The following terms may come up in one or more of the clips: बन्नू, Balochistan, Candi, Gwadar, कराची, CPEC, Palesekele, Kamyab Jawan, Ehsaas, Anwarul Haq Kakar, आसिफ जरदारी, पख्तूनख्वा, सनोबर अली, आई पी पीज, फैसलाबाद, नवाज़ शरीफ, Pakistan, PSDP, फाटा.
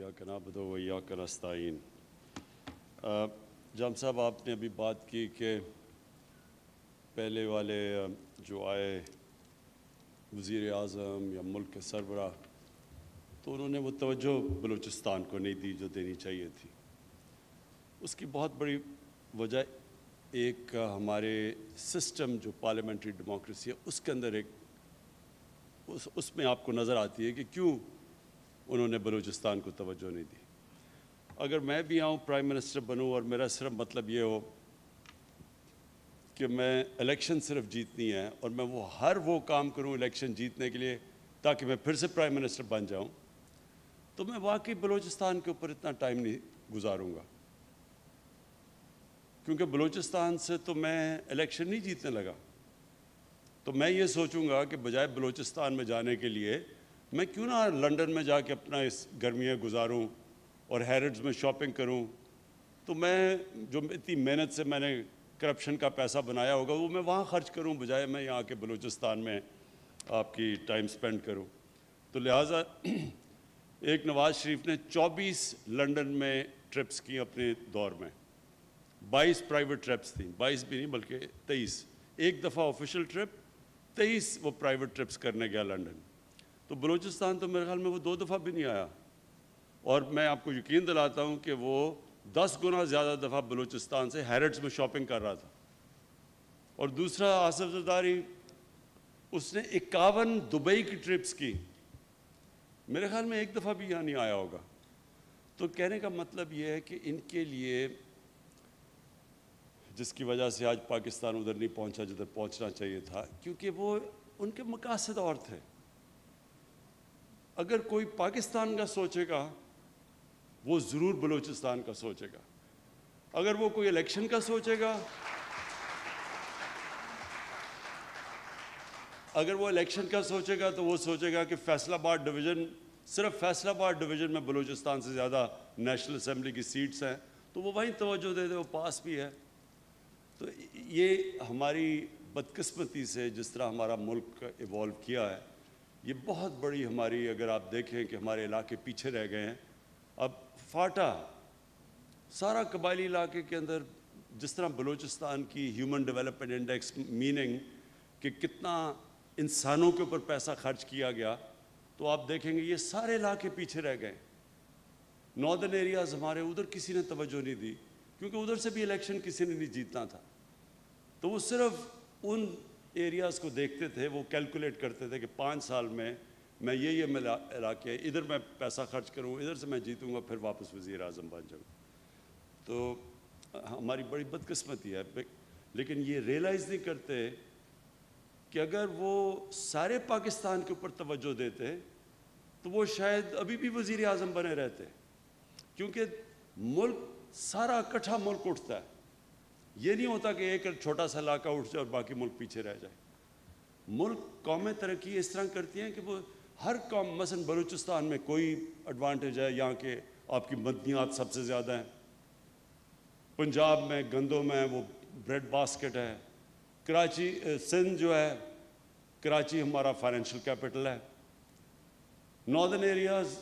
इय्याक नअबुदु व इय्याक नस्तईन। जाम साहब, आपने अभी बात की कि पहले वाले जो आए वज़ीर आज़म या मुल्क के सरबरा, तो उन्होंने वो तवज्जो बलूचिस्तान को नहीं दी जो देनी चाहिए थी। उसकी बहुत बड़ी वजह एक हमारे सिस्टम जो पार्लियामेंट्री डेमोक्रेसी है उसके अंदर एक उसमें आपको नज़र आती है कि क्यों उन्होंने बलूचिस्तान को तवज्जो नहीं दी। अगर मैं भी आऊँ प्राइम मिनिस्टर बनूँ और मेरा सिर्फ मतलब ये हो कि मैं इलेक्शन सिर्फ जीतनी है और मैं वो हर वो काम करूँ इलेक्शन जीतने के लिए ताकि मैं फिर से प्राइम मिनिस्टर बन जाऊं, तो मैं वाकई बलूचिस्तान के ऊपर इतना टाइम नहीं गुजारूंगा, क्योंकि बलूचिस्तान से तो मैं इलेक्शन नहीं जीतने लगा। तो मैं ये सोचूंगा कि बजाय बलूचिस्तान में जाने के लिए मैं क्यों ना लंदन में जाके अपना इस गर्मियाँ गुजारूं और हेरिट्स में शॉपिंग करूं। तो मैं जो इतनी मेहनत से मैंने करप्शन का पैसा बनाया होगा वो मैं वहाँ खर्च करूँ, बजाय मैं यहाँ के बलूचिस्तान में आपकी टाइम स्पेंड करूं। तो लिहाजा एक नवाज़ शरीफ ने 24 लंदन में ट्रिप्स की अपने दौर में, 22 प्राइवेट ट्रिप्स थी, 22 भी नहीं बल्कि 23, एक दफ़ा ऑफिशियल ट्रिप, 23 वो प्राइवेट ट्रिप्स करने गया लंदन। तो बलूचिस्तान तो मेरे ख्याल में वो दो दफ़ा भी नहीं आया, और मैं आपको यकीन दिलाता हूँ कि वो 10 गुना ज़्यादा दफ़ा बलूचिस्तान से हेरिट्स में शॉपिंग कर रहा था। और दूसरा, आसिफ जरदारी, उसने 51 दुबई की ट्रिप्स की, मेरे ख्याल में एक दफ़ा भी यहाँ नहीं आया होगा। तो कहने का मतलब ये है कि इनके लिए, जिसकी वजह से आज पाकिस्तान उधर नहीं पहुँचा जिधर पहुँचना चाहिए था, क्योंकि वो उनके मकासद और थे। अगर कोई पाकिस्तान का सोचेगा वो ज़रूर बलूचिस्तान का सोचेगा, अगर वो कोई इलेक्शन का सोचेगा, अगर वो इलेक्शन का सोचेगा तो वो सोचेगा कि फैसलाबाद डिवीज़न, सिर्फ फैसलाबाद डिवीज़न में बलूचिस्तान से ज़्यादा नेशनल असम्बली की सीट्स हैं, तो वो वहीं तवज्जो दे दे, वो पास भी है। तो ये हमारी बदकिस्मती से जिस तरह हमारा मुल्क इवॉल्व किया है, ये बहुत बड़ी हमारी, अगर आप देखें कि हमारे इलाके पीछे रह गए हैं। अब फाटा सारा कबायली इलाके के अंदर, जिस तरह बलूचिस्तान की ह्यूमन डेवलपमेंट इंडेक्स मीनिंग कि कितना इंसानों के ऊपर पैसा खर्च किया गया, तो आप देखेंगे ये सारे इलाके पीछे रह गए। नॉर्दर्न एरियाज़ हमारे, उधर किसी ने तवज्जो नहीं दी क्योंकि उधर से भी इलेक्शन किसी ने नहीं जीतना था। तो वो सिर्फ उन एरियाज़ को देखते थे, वो कैलकुलेट करते थे कि 5 साल में मैं ये मिला इलाके, इधर मैं पैसा खर्च करूँ, इधर से मैं जीतूँगा, फिर वापस वज़ीर आज़म बन जाऊँ। तो हमारी बड़ी बदकिस्मती है, लेकिन ये रियलाइज़ नहीं करते कि अगर वो सारे पाकिस्तान के ऊपर तवज्जो देते तो वो शायद अभी भी वज़ीर आज़म बने रहते, क्योंकि मुल्क सारा इकट्ठा मुल्क उठता है। ये नहीं होता कि एक छोटा सा इलाका उठ जाए और बाकी मुल्क पीछे रह जाए। मुल्क, कौमें तरक्की इस तरह करती हैं कि वो हर कौम, मसलन बलूचिस्तान में कोई एडवांटेज है, यहाँ के आपकी मदनियात सबसे ज़्यादा हैं, पंजाब में गंदम है, वो ब्रेड बास्केट है, कराची, सिंध जो है, कराची हमारा फाइनेंशियल कैपिटल है, नॉर्दर्न एरियाज़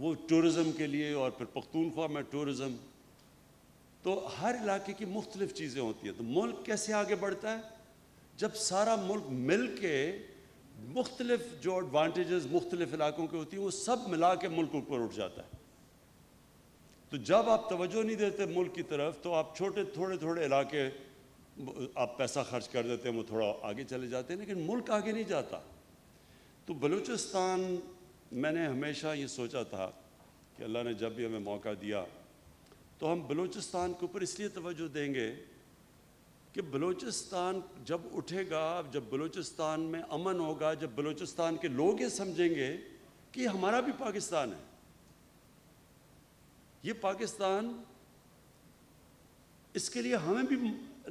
वो टूरिज़म के लिए, और फिर पख्तूनख्वा में टूरिज़म। तो हर इलाके की मुख्तलिफ चीज़ें होती हैं। तो मुल्क कैसे आगे बढ़ता है? जब सारा मुल्क मिल के मुख्तलिफ जो एडवांटेजेस मुख्तलिफ इलाकों के होती हैं वो सब मिला के मुल्क ऊपर उठ जाता है। तो जब आप तवज्जो नहीं देते मुल्क की तरफ, तो आप छोटे थोड़े इलाके आप पैसा खर्च कर देते हैं, वो थोड़ा आगे चले जाते हैं, लेकिन मुल्क आगे नहीं जाता। तो बलूचिस्तान, मैंने हमेशा ये सोचा था कि अल्लाह ने जब भी हमें मौका दिया तो हम बलूचिस्तान के ऊपर इसलिए तवज्जो देंगे कि बलूचिस्तान जब उठेगा, जब बलूचिस्तान में अमन होगा, जब बलूचिस्तान के लोग ये समझेंगे कि हमारा भी पाकिस्तान है, ये पाकिस्तान, इसके लिए हमें भी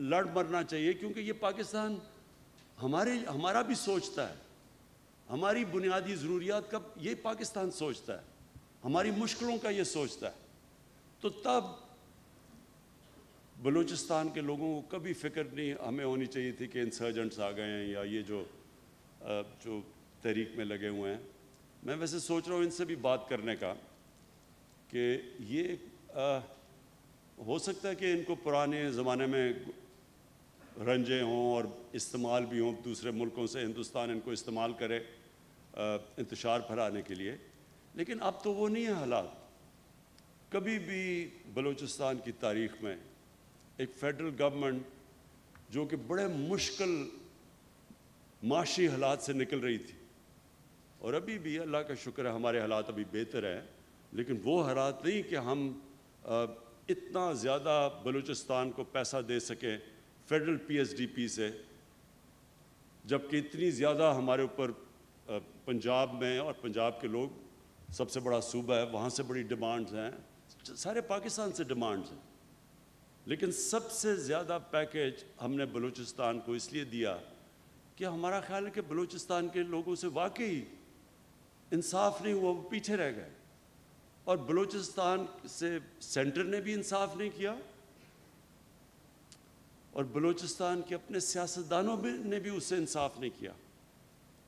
लड़ मरना चाहिए, क्योंकि ये पाकिस्तान हमारा भी सोचता है, हमारी बुनियादी ज़रूरियात का ये पाकिस्तान सोचता है, हमारी मुश्किलों का ये सोचता है। तो तब बलूचिस्तान के लोगों को कभी फिक्र नहीं हमें होनी चाहिए थी कि इंसर्जेंट्स आ गए हैं या ये जो तहरीक में लगे हुए हैं। मैं वैसे सोच रहा हूँ इनसे भी बात करने का कि ये हो सकता है कि इनको पुराने ज़माने में रंजे हों और इस्तेमाल भी हों दूसरे मुल्कों से, हिंदुस्तान इनको इस्तेमाल करे इंतशार फैलाने के लिए। लेकिन अब तो वो नहीं है हालात। कभी भी बलूचिस्तान की तारीख़ में एक फेडरल गवर्नमेंट जो कि बड़े मुश्किल माशी हालात से निकल रही थी, और अभी भी अल्लाह का शुक्र है हमारे हालात अभी बेहतर हैं, लेकिन वो हालात नहीं कि हम इतना ज़्यादा बलूचिस्तान को पैसा दे सकें फेडरल PSDP से, जबकि इतनी ज़्यादा हमारे ऊपर पंजाब में, और पंजाब के लोग सबसे बड़ा सूबा है, वहाँ से बड़ी डिमांड्स हैं, सारे पाकिस्तान से डिमांड्स हैं। लेकिन सबसे ज़्यादा पैकेज हमने बलूचिस्तान को इसलिए दिया कि हमारा ख्याल है कि बलूचिस्तान के लोगों से वाकई इंसाफ नहीं हुआ, वो पीछे रह गए, और बलूचिस्तान से सेंटर ने भी इंसाफ नहीं किया, और बलूचिस्तान के अपने सियासतदानों ने भी उससे इंसाफ नहीं किया।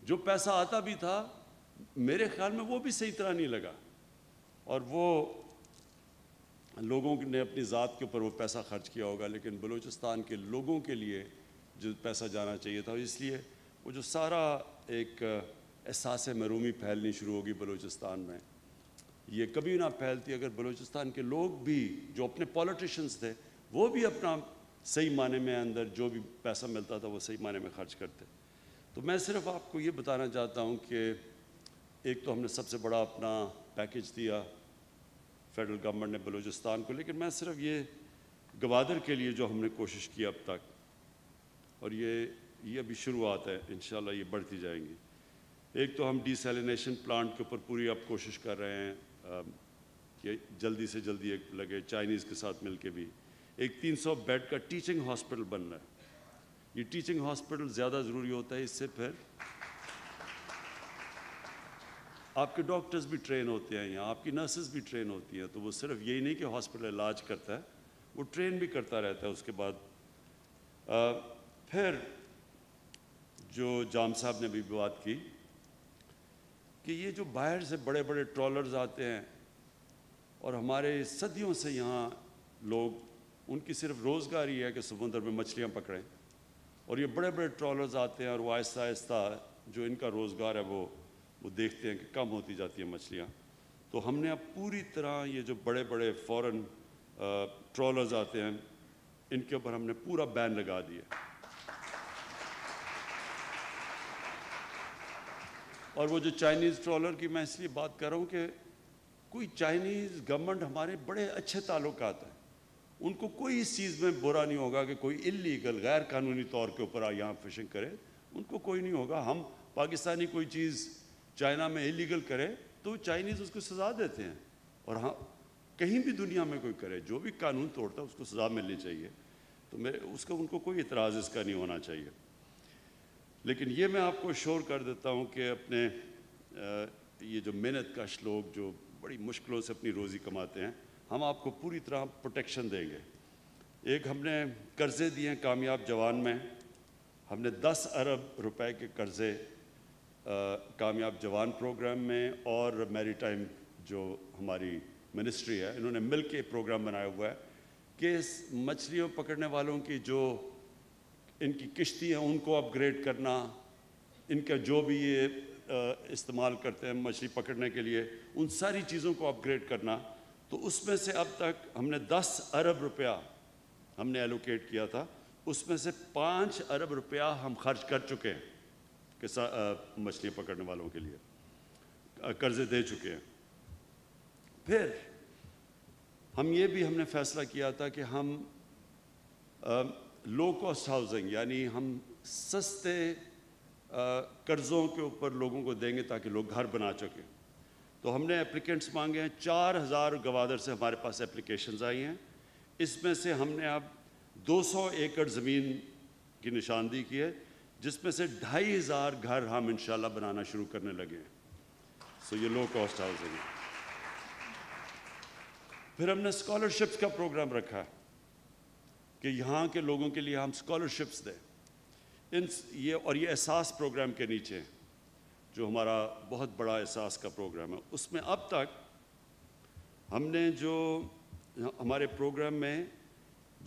जो पैसा आता भी था मेरे ख्याल में वो भी सही तरह नहीं लगा, और वो लोगों ने अपनी ज़ात के ऊपर वो पैसा खर्च किया होगा, लेकिन बलूचिस्तान के लोगों के लिए जो पैसा जाना चाहिए था, इसलिए वो जो सारा एक एहसास महरूमी फैलनी शुरू होगी बलूचिस्तान में, ये कभी ना फैलती अगर बलूचिस्तान के लोग भी, जो अपने पॉलिटिशियंस थे, वो भी अपना सही माने में अंदर जो भी पैसा मिलता था वो सही माने में खर्च करते। तो मैं सिर्फ आपको ये बताना चाहता हूँ कि एक तो हमने सबसे बड़ा अपना पैकेज दिया फेडरल गवर्नमेंट ने बलूचिस्तान को, लेकिन मैं सिर्फ ये गवादर के लिए जो हमने कोशिश की अब तक, और ये अभी शुरुआत है, इंशाल्लाह ये बढ़ती जाएंगी। एक तो हम डीसेलिनेशन प्लांट के ऊपर पूरी अब कोशिश कर रहे हैं कि जल्दी से जल्दी एक लगे, चाइनीज़ के साथ मिल के भी। एक 300 बेड का टीचिंग हॉस्पिटल बन रहा है। ये टीचिंग हॉस्पिटल ज़्यादा ज़रूरी होता है, इससे फिर आपके डॉक्टर्स भी ट्रेन होते हैं यहाँ, आपकी नर्सेज भी ट्रेन होती हैं, तो वो सिर्फ यही नहीं कि हॉस्पिटल इलाज करता है, वो ट्रेन भी करता रहता है। उसके बाद फिर जो जाम साहब ने भी बात की कि ये जो बाहर से बड़े बड़े ट्रॉलर्स आते हैं, और हमारे सदियों से यहाँ लोग, उनकी सिर्फ रोज़गार ही है कि समुंदर में मछलियाँ पकड़ें, और ये बड़े बड़े ट्रॉलर्स आते हैं, और वो आहिस्ता आहिस्ता जो इनका रोज़गार है वो देखते हैं कि कम होती जाती है मछलियाँ। तो हमने अब पूरी तरह ये जो बड़े बड़े फॉरेन ट्रॉलर्स आते हैं इनके ऊपर हमने पूरा बैन लगा दिया, और वो जो चाइनीज़ ट्रॉलर की मैं इसलिए बात कर रहा हूँ कि कोई चाइनीज़ गवर्नमेंट हमारे बड़े अच्छे ताल्लुकात हैं, उनको कोई इस चीज़ में बुरा नहीं होगा कि कोई इलीगल गैर कानूनी तौर के ऊपर यहाँ फिशिंग करे, उनको कोई नहीं होगा। हम पाकिस्तानी कोई चीज़ चाइना में इलीगल करे तो चाइनीज़ उसको सज़ा देते हैं, और हाँ कहीं भी दुनिया में कोई करे, जो भी कानून तोड़ता है उसको सज़ा मिलनी चाहिए, तो मेरे उसका उनको कोई इतराज़ इसका नहीं होना चाहिए। लेकिन ये मैं आपको शोर कर देता हूँ कि अपने ये जो मेहनत कश लोग जो बड़ी मुश्किलों से अपनी रोज़ी कमाते हैं, हम आपको पूरी तरह प्रोटेक्शन देंगे। एक हमने कर्ज़े दिए हैं कामयाब जवान में, हमने 10 अरब रुपए के कर्ज़े कामयाब जवान प्रोग्राम में, और मैरीटाइम जो हमारी मिनिस्ट्री है इन्होंने मिलके प्रोग्राम बनाया हुआ है कि मछलियों पकड़ने वालों की जो इनकी किश्ती हैं उनको अपग्रेड करना, इनका जो भी ये इस्तेमाल करते हैं मछली पकड़ने के लिए उन सारी चीज़ों को अपग्रेड करना। तो उसमें से अब तक हमने 10 अरब रुपया हमने एलोकेट किया था, उसमें से 5 अरब रुपया हम खर्च कर चुके हैं कि मछलियाँ पकड़ने वालों के लिए कर्ज़े दे चुके हैं। फिर हम ये भी हमने फैसला किया था कि हम लो कॉस्ट हाउसिंग, यानी हम सस्ते कर्ज़ों के ऊपर लोगों को देंगे ताकि लोग घर बना सकें। तो हमने एप्लीकेंट्स मांगे हैं, 4000 गवादर से हमारे पास एप्लीकेशंस आई हैं। इसमें से हमने अब 200 एकड़ ज़मीन की निशानदेही की है, जिसमें से 2500 घर हम इंशाल्लाह बनाना शुरू करने लगे हैं। सो ये लो कॉस्ट हाउसिंग है। फिर हमने स्कॉलरशिप्स का प्रोग्राम रखा है कि यहाँ के लोगों के लिए हम स्कॉलरशिप्स दें, और ये एहसास प्रोग्राम के नीचे जो हमारा बहुत बड़ा एहसास का प्रोग्राम है, उसमें अब तक हमने जो हमारे प्रोग्राम में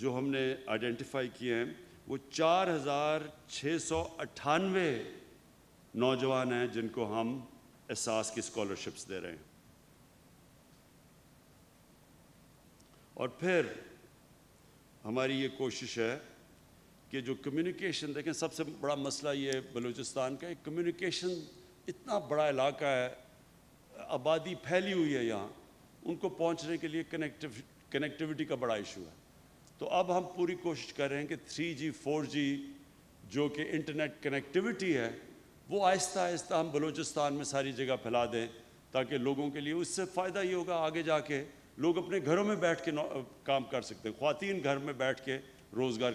जो हमने आइडेंटिफाई किए हैं वो 4698 नौजवान हैं जिनको हम एहसास की स्कॉलरशिप्स दे रहे हैं। और फिर हमारी ये कोशिश है कि जो कम्युनिकेशन, देखें सबसे बड़ा मसला ये बलूचिस्तान का, कम्युनिकेशन इतना बड़ा इलाका है, आबादी फैली हुई है यहाँ, उनको पहुँचने के लिए कनेक्टिविटी का बड़ा इशू है। तो अब हम पूरी कोशिश कर रहे हैं कि 3G 4G जो कि इंटरनेट कनेक्टिविटी है वो आहिस्ता आहिस्ता हम बलूचिस्तान में सारी जगह फैला दें, ताकि लोगों के लिए उससे फ़ायदा ये होगा आगे जाके लोग अपने घरों में बैठ के काम कर सकते हैं, ख्वातीन घर में बैठ के रोज़गार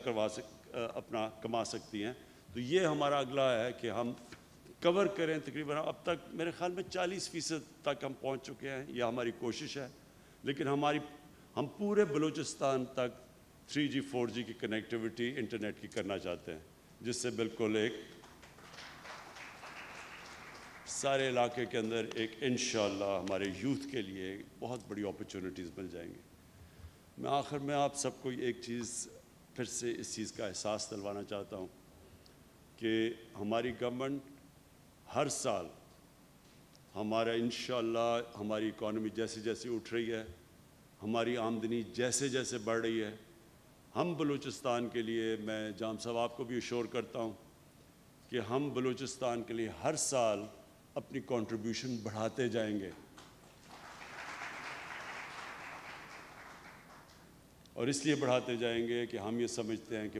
अपना कमा सकती हैं। तो ये हमारा अगला है कि हम कवर करें। तकरीबन अब तक मेरे ख़्याल में 40% तक हम पहुँच चुके हैं, यह हमारी कोशिश है। लेकिन हम पूरे बलूचिस्तान तक 3G 4G की कनेक्टिविटी इंटरनेट की करना चाहते हैं, जिससे बिल्कुल एक सारे इलाके के अंदर एक इंशाअल्लाह हमारे यूथ के लिए बहुत बड़ी अपॉर्चुनिटीज़ मिल जाएंगी। मैं आखिर में आप सबको एक चीज़ फिर से इस चीज़ का एहसास दिलवाना चाहता हूँ कि हमारी गवर्नमेंट हर साल हमारा इंशाअल्लाह हमारी इकॉनमी जैसे जैसे उठ रही है, हमारी आमदनी जैसे जैसे बढ़ रही है, हम बलूचिस्तान के लिए, मैं जाम साहब आपको भी एश्योर करता हूँ कि हम बलूचिस्तान के लिए हर साल अपनी कंट्रीब्यूशन बढ़ाते जाएंगे। और इसलिए बढ़ाते जाएंगे कि हम ये समझते हैं कि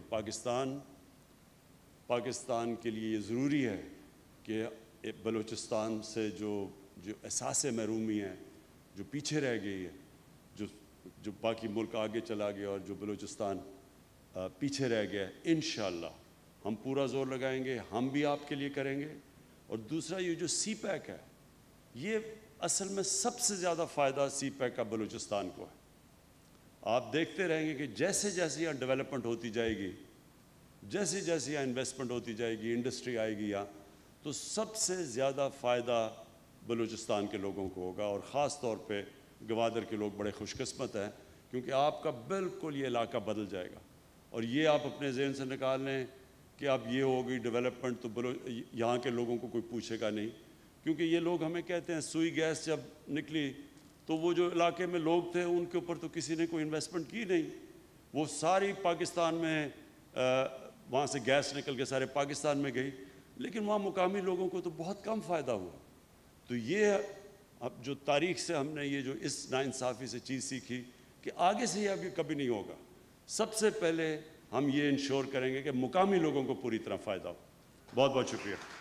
पाकिस्तान के लिए ये ज़रूरी है कि बलूचिस्तान से जो एहसास-ए महरूमी है, जो पीछे रह गई है, जो बाकी मुल्क आगे चला गया और जो बलूचिस्तान पीछे रह गया, इंशाअल्लाह हम पूरा ज़ोर लगाएंगे, हम भी आपके लिए करेंगे। और दूसरा ये जो CPEC है, ये असल में सबसे ज़्यादा फ़ायदा CPEC का बलूचिस्तान को है। आप देखते रहेंगे कि जैसे जैसे यहाँ डेवलपमेंट होती जाएगी, जैसे जैसे यहाँ इन्वेस्टमेंट होती जाएगी, इंडस्ट्री आएगी यहाँ, तो सबसे ज़्यादा फ़ायदा बलूचिस्तान के लोगों को होगा। और ख़ास तौर पर गवादर के लोग बड़े खुशकिस्मत हैं, क्योंकि आपका बिल्कुल ये इलाका बदल जाएगा। और ये आप अपने जहन से निकाल लें कि अब ये होगी डेवलपमेंट तो यहाँ के लोगों को कोई पूछेगा नहीं, क्योंकि ये लोग हमें कहते हैं सुई गैस जब निकली तो वो जो इलाके में लोग थे उनके ऊपर तो किसी ने कोई इन्वेस्टमेंट की नहीं, वो सारी पाकिस्तान में वहाँ से गैस निकल के सारे पाकिस्तान में गई, लेकिन वहाँ मुकामी लोगों को तो बहुत कम फ़ायदा हुआ। तो ये अब जो तारीख से हमने ये जो इस नाइंसाफ़ी से चीज़ सीखी कि आगे से अब ये कभी नहीं होगा। सबसे पहले हम ये इंश्योर करेंगे कि मुकामी लोगों को पूरी तरह फ़ायदा हो। बहुत बहुत शुक्रिया।